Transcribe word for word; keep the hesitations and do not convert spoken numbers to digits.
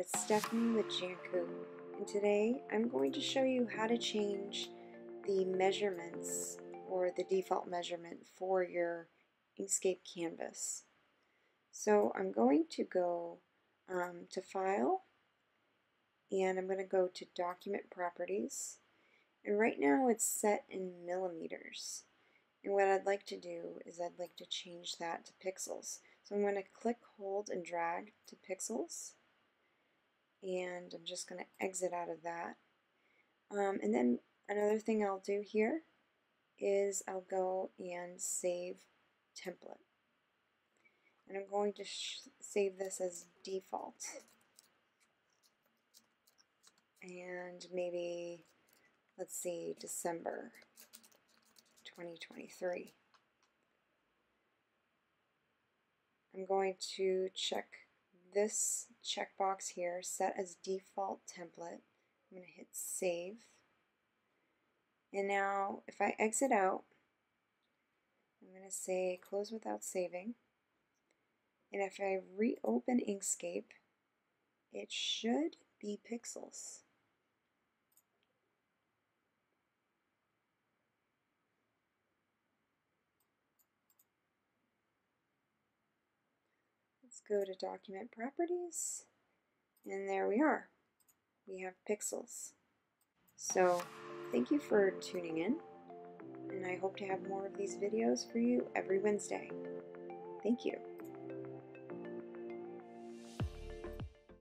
it's Stephanie with Jankoo, and today I'm going to show you how to change the measurements or the default measurement for your Inkscape canvas. So I'm going to go um, to File, and I'm going to go to Document Properties, and right now it's set in millimeters, and what I'd like to do is I'd like to change that to pixels. So I'm going to click, hold, and drag to pixels, and I'm just going to exit out of that. Um, and then another thing I'll do here is I'll go and save template. And I'm going to sh save this as default. And maybe, let's see, December twenty twenty-three. I'm going to check this checkbox here, set as default template. I'm going to hit save. And now if I exit out, I'm going to say close without saving. And if I reopen Inkscape, it should be pixels. Let's go to Document Properties, and there we are. We have pixels. So thank you for tuning in, and I hope to have more of these videos for you every Wednesday. Thank you.